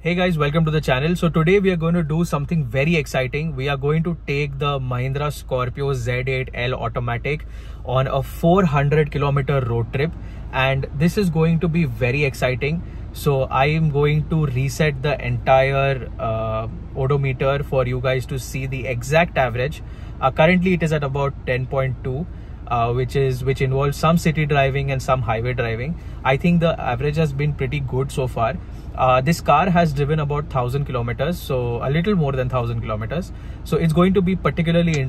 Hey guys, welcome to the channel. So today we are going to do something very exciting. We are going to take the Mahindra Scorpio Z8L automatic on a 400-kilometer road trip, and this is going to be very exciting. So I am going to reset the entire odometer for you guys to see the exact average. Currently it is at about 10.2. Which involves some city driving and some highway driving. I think the average has been pretty good so far. This car has driven about 1,000 kilometers, so a little more than 1,000 kilometers. So it's going to be particularly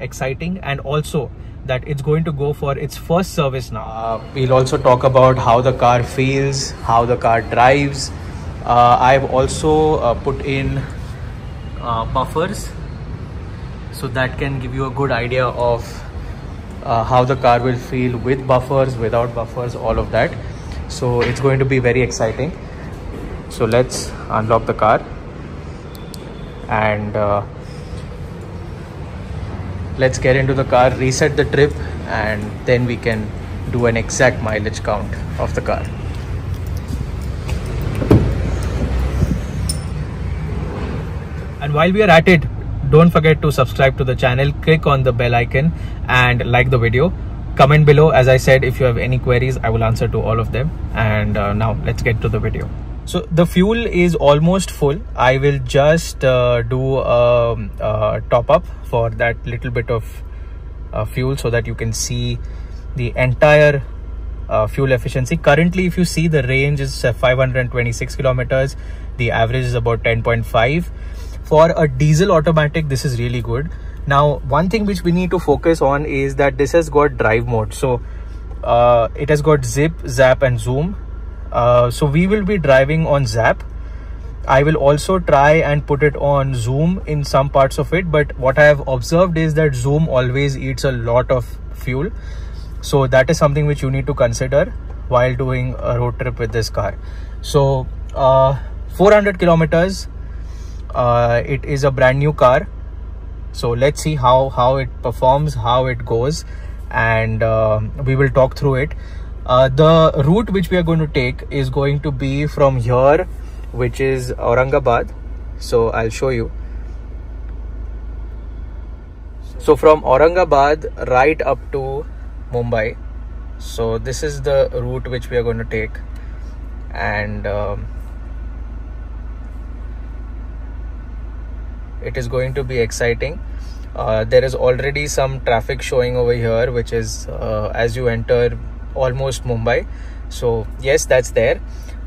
exciting, and also that it's going to go for its first service now. We'll also talk about how the car feels, how the car drives. I've also put in buffers so that can give you a good idea of how the car will feel with buffers, without buffers, all of that. So it's going to be very exciting. So let's unlock the car and let's get into the car, reset the trip, and then we can do an exact mileage count of the car. And while we are at it, don't forget to subscribe to the channel, click on the bell icon and like the video. Comment below. As I said, if you have any queries, I will answer to all of them. And now let's get to the video. So the fuel is almost full. I will just do a top up for that little bit of fuel so that you can see the entire fuel efficiency. Currently, if you see, the range is 526 kilometers. The average is about 10.5. For a diesel automatic, this is really good. Now, one thing which we need to focus on is that this has got drive mode. So it has got zip, zap and zoom. So we will be driving on zap. I will also try and put it on zoom in some parts of it. But what I have observed is that zoom always eats a lot of fuel. So that is something which you need to consider while doing a road trip with this car. So 400 kilometers. It is a brand new car, so let's see how it performs, how it goes, and we will talk through it. The route which we are going to take is going to be from here, which is Aurangabad. So I'll show you. So from Aurangabad right up to Mumbai. So this is the route which we are going to take, and it is going to be exciting. There is already some traffic showing over here, which is as you enter almost Mumbai. So yes, that's there,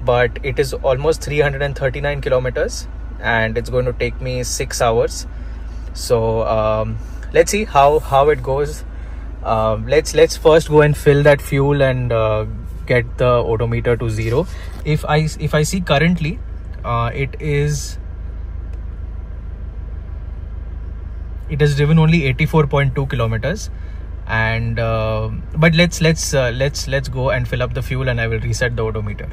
but it is almost 339 kilometers and it's going to take me 6 hours. So let's see how it goes. Let's first go and fill that fuel and get the odometer to zero. If I see currently, it is. It has driven only 84.2 kilometers, and but let's go and fill up the fuel, and I will reset the odometer.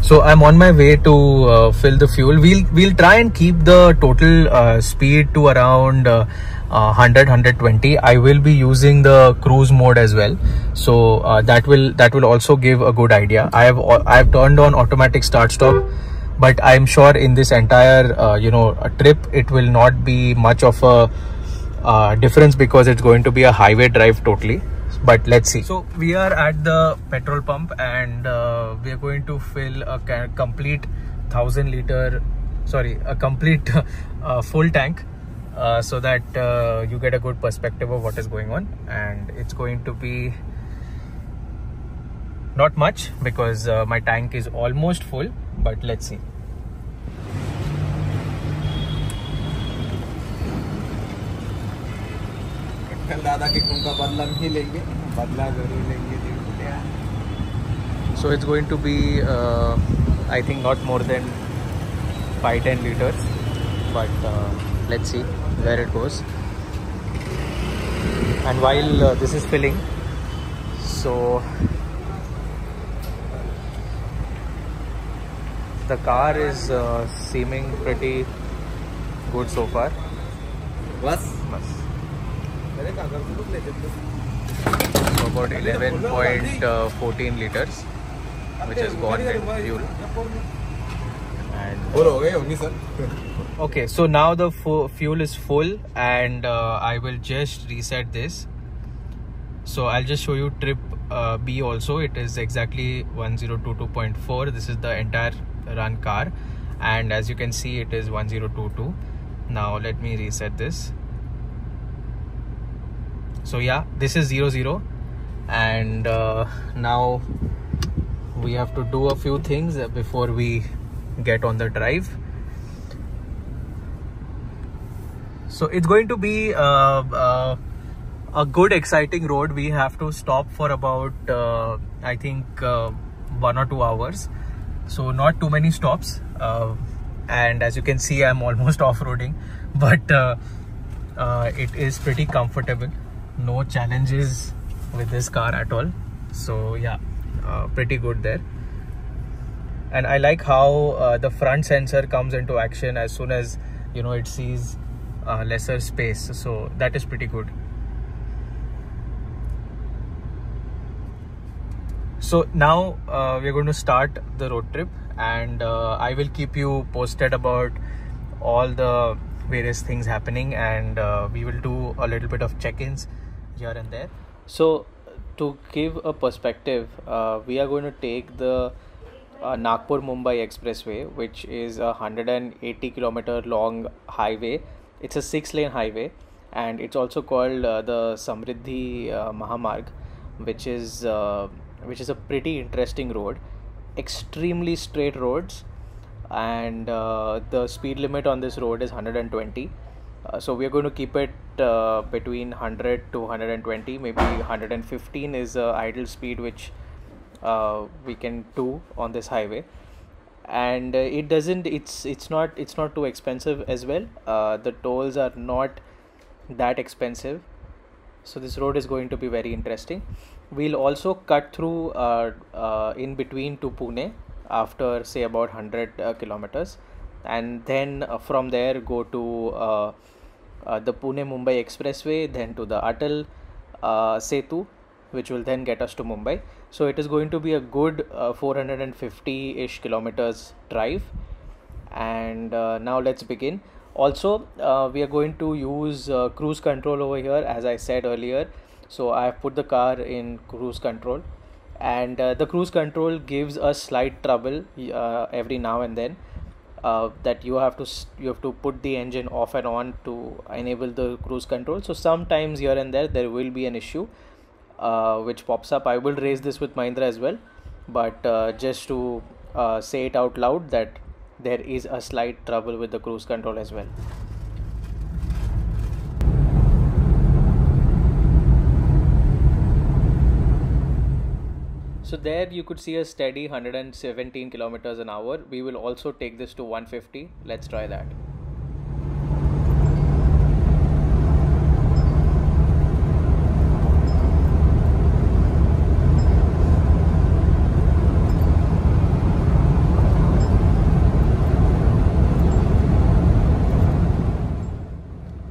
So I'm on my way to fill the fuel. We'll try and keep the total speed to around 100-120. I will be using the cruise mode as well, so that will also give a good idea. I have turned on automatic start stop. But I'm sure in this entire, trip, it will not be much of a difference because it's going to be a highway drive totally. But let's see. So we are at the petrol pump, and we are going to fill a complete 1,000 liter, sorry, a complete full tank, so that you get a good perspective of what is going on. And it's going to be not much because my tank is almost full. But let's see. So it's going to be, I think, not more than 5-10 liters. But let's see where it goes. And while this is filling, so the car is seeming pretty good so far. So about 11.14 liters, which has gone in fuel. And okay, so now the fuel is full, and I will just reset this. So I'll just show you trip B also. It is exactly 1022.4. This is the entire run car, and as you can see, it is 1022. Now let me reset this. So yeah, this is 00, and now we have to do a few things before we get on the drive. So it's going to be a good exciting road. We have to stop for about I think 1 or 2 hours, so not too many stops. And as you can see, I'm almost off-roading, but it is pretty comfortable. No challenges with this car at all. So yeah, pretty good there. And I like how the front sensor comes into action as soon as, you know, it sees lesser space. So that is pretty good. So now we're going to start the road trip, and I will keep you posted about all the various things happening, and we will do a little bit of check-ins here and there. So to give a perspective, we are going to take the Nagpur-Mumbai Expressway, which is a 180-kilometer long highway. It's a 6-lane highway, and it's also called the Samridhi Mahamarg, which is a pretty interesting road. Extremely straight roads, and the speed limit on this road is 120. So we are going to keep it between 100 to 120. Maybe 115 is the idle speed which we can do on this highway. And it's not too expensive as well. The tolls are not that expensive, so this road is going to be very interesting. We'll also cut through in between to Pune after, say, about 100 kilometers, and then from there go to the Pune Mumbai Expressway, then to the Atal Setu, which will then get us to Mumbai. So it is going to be a good 450-ish kilometers drive. And now let's begin. Also, we are going to use cruise control over here, as I said earlier. So I have put the car in cruise control, and the cruise control gives us slight trouble every now and then, that you have to put the engine off and on to enable the cruise control. So sometimes here and there will be an issue which pops up. I will raise this with Mahindra as well, but just to say it out loud that there is a slight trouble with the cruise control as well. So there you could see a steady 117 kilometers an hour. We will also take this to 150. Let's try that.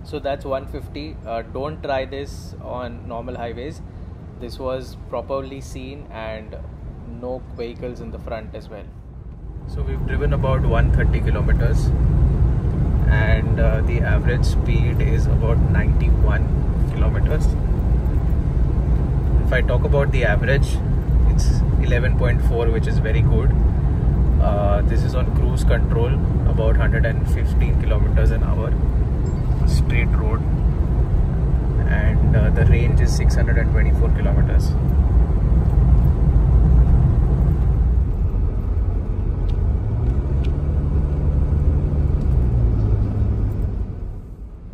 So that's 150. Don't try this on normal highways. This was properly seen, and no vehicles in the front as well. So we've driven about 130 kilometers, and the average speed is about 91 kilometers. If I talk about the average, it's 11.4, which is very good. This is on cruise control, about 115 kilometers an hour, straight road. And the range is 624 kilometers.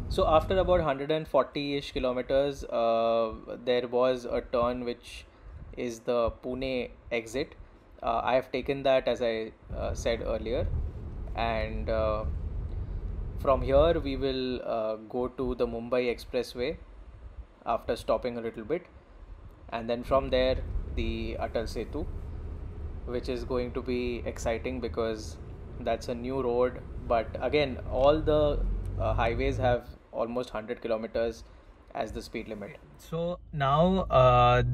So after about 140-ish kilometers, there was a turn which is the Pune exit. I have taken that, as I said earlier, and from here we will go to the Mumbai Expressway, after stopping a little bit, and then from there the Atal Setu, which is going to be exciting because that's a new road. But again, all the highways have almost 100 kilometers as the speed limit. So now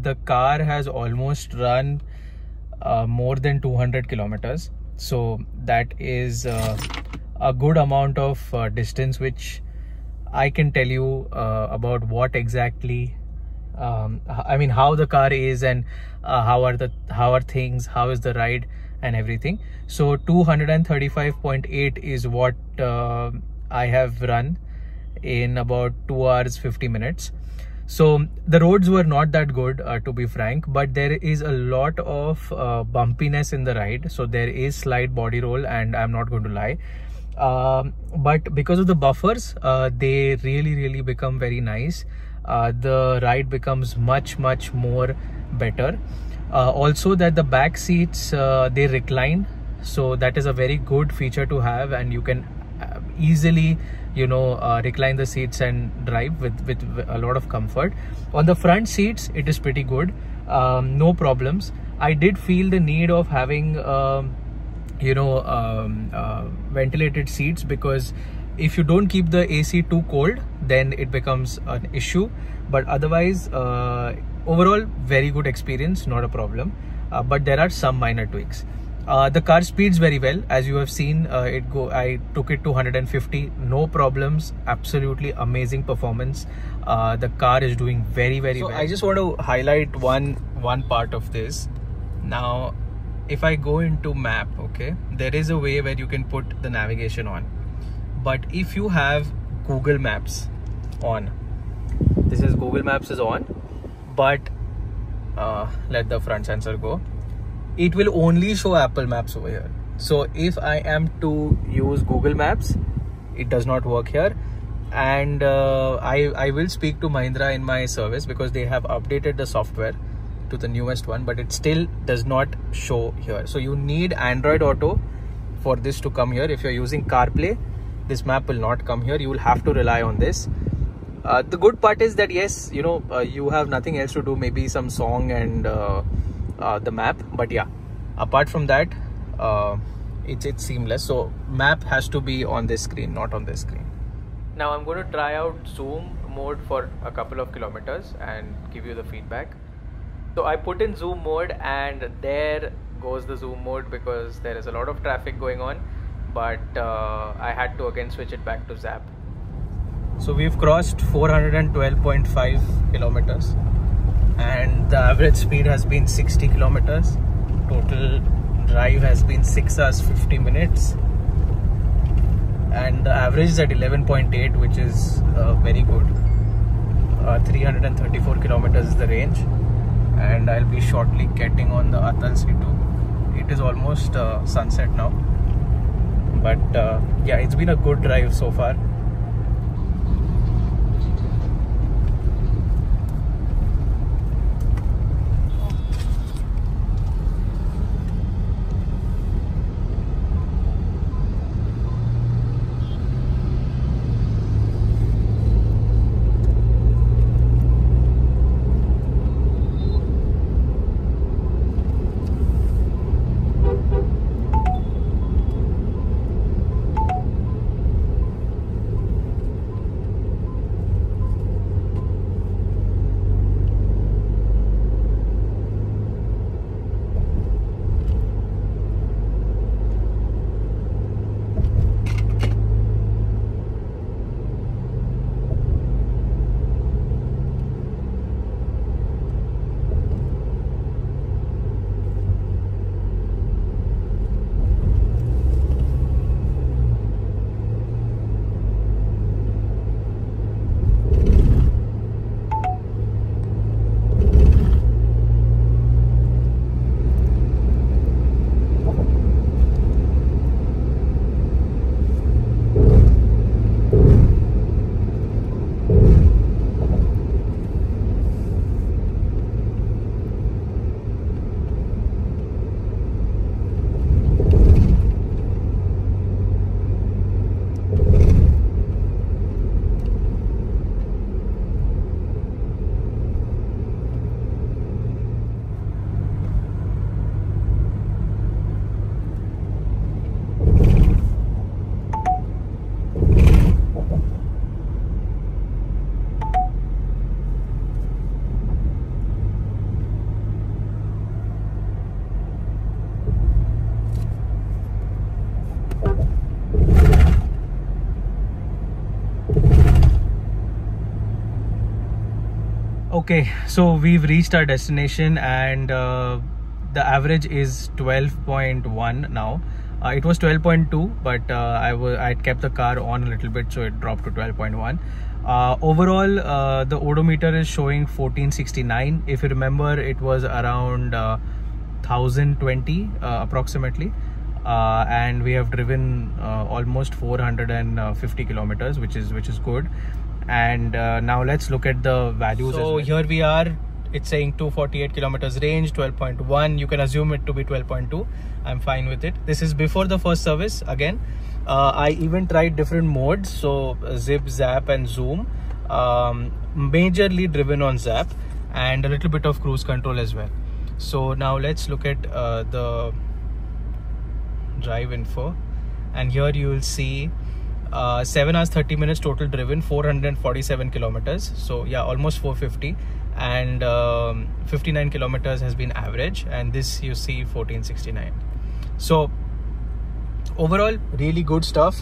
the car has almost run more than 200 kilometers, So that is a good amount of distance, which I can tell you about what exactly, I mean, how the car is and how are things, how is the ride and everything. So 235.8 is what I have run in about 2 hours 50 minutes. So the roads were not that good, to be frank, but there is a lot of bumpiness in the ride. So there is slight body roll, and I'm not going to lie. But because of the buffers, they really become very nice. The ride becomes much more better. Also that the back seats, they recline. So that is a very good feature to have, and you can easily, you know, recline the seats and drive with a lot of comfort. On the front seats, it is pretty good. No problems. I did feel the need of having ventilated seats, because if you don't keep the AC too cold, then it becomes an issue. But otherwise, overall, very good experience, not a problem. But there are some minor tweaks. The car speeds very well, as you have seen. I took it to 150, no problems. Absolutely amazing performance. The car is doing very well. I just want to highlight one part of this. Now, if I go into map, okay, there is a way where you can put the navigation on. But if you have Google Maps on, this is Google Maps is on, but let the front sensor go. It will only show Apple Maps over here. So if I am to use Google Maps, it does not work here. And I will speak to Mahindra in my service, because they have updated the software to the newest one, but it still does not show here. So you need Android Auto for this to come here. If you're using CarPlay, this map will not come here. You will have to rely on this. The good part is that, yes, you know, you have nothing else to do, maybe some song and the map. But yeah, apart from that, it's seamless. So map has to be on this screen, not on this screen. Now I'm going to try out zoom mode for a couple of kilometers and give you the feedback. So I put in zoom mode, and there goes the zoom mode because there is a lot of traffic going on. But I had to again switch it back to zap. So we've crossed 412.5 kilometers. And the average speed has been 60 kilometers. Total drive has been 6 hours 50 minutes. And the average is at 11.8, which is very good. 334 kilometers is the range. And I'll be shortly getting on the Atal Setu. It is almost sunset now. But yeah, it's been a good drive so far. Okay, so we've reached our destination, and the average is 12.1 now. It was 12.2, but I had kept the car on a little bit, so it dropped to 12.1. Overall, the odometer is showing 1469. If you remember, it was around 1020 approximately, and we have driven almost 450 kilometers, which is good. And now let's look at the values. So here we are. It's saying 248 kilometers range, 12.1. You can assume it to be 12.2. I'm fine with it. This is before the first service again. I even tried different modes, so zip, zap and zoom, majorly driven on zap, and a little bit of cruise control as well. So now let's look at the drive info, and here you will see 7 hours 30 minutes total driven, 447 kilometers, so yeah, almost 450, and 59 kilometers has been average, and this you see 1469. So overall, really good stuff.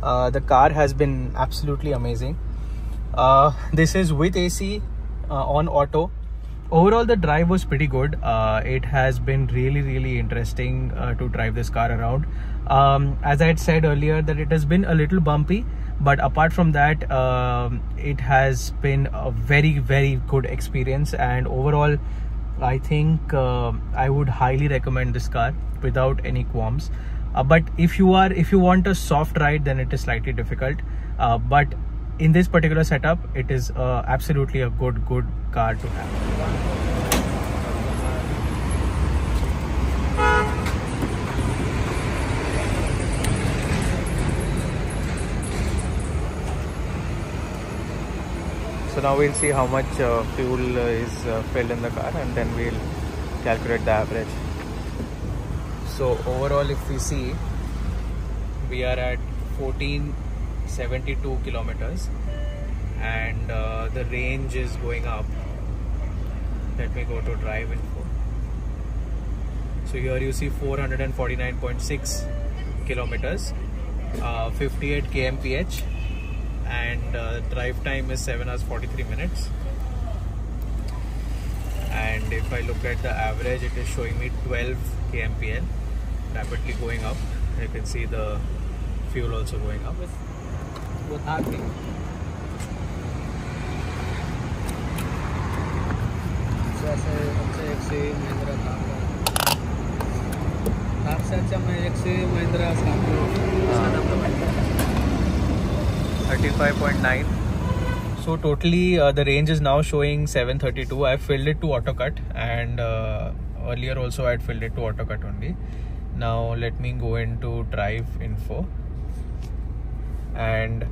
The car has been absolutely amazing. This is with AC on auto. Overall, the drive was pretty good. It has been really interesting to drive this car around. As I had said earlier, that it has been a little bumpy, but apart from that, it has been a very good experience, and overall I think I would highly recommend this car without any qualms. But if you want a soft ride, then it is slightly difficult, but in this particular setup, it is absolutely a good car to have. So now we'll see how much fuel is filled in the car, and then we'll calculate the average. So overall, if we see, we are at 1472 kilometers, and the range is going up. Let me go to drive info. So here you see 449.6 kilometers, 58 kmph, and drive time is 7 hours 43 minutes. And if I look at the average, it is showing me 12 kmph, rapidly going up. You can see the fuel also going up. What's happening? Mahindra Scorpio 35.9. So totally the range is now showing 732. I filled it to AutoCut, and earlier also I had filled it to AutoCut only. Now let me go into drive info, and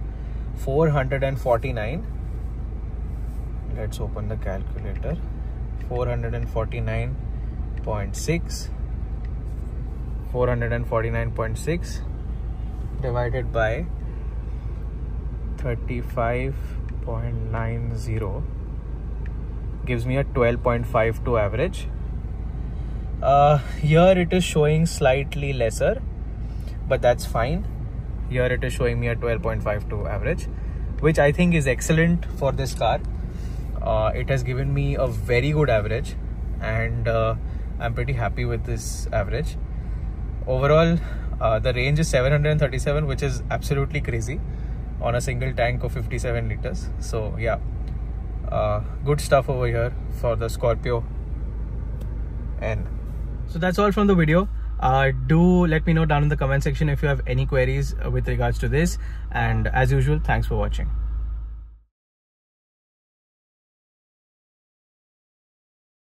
449, let's open the calculator, 449.6 divided by 35.90 gives me a 12.52 average. Here it is showing slightly lesser, but that's fine. Here it is showing me a 12.52 average, which I think is excellent for this car. It has given me a very good average, and I'm pretty happy with this average. Overall, the range is 737, which is absolutely crazy on a single tank of 57 liters. So yeah, good stuff over here for the Scorpio N. So that's all from the video. Do let me know down in the comment section if you have any queries with regards to this, and as usual, thanks for watching.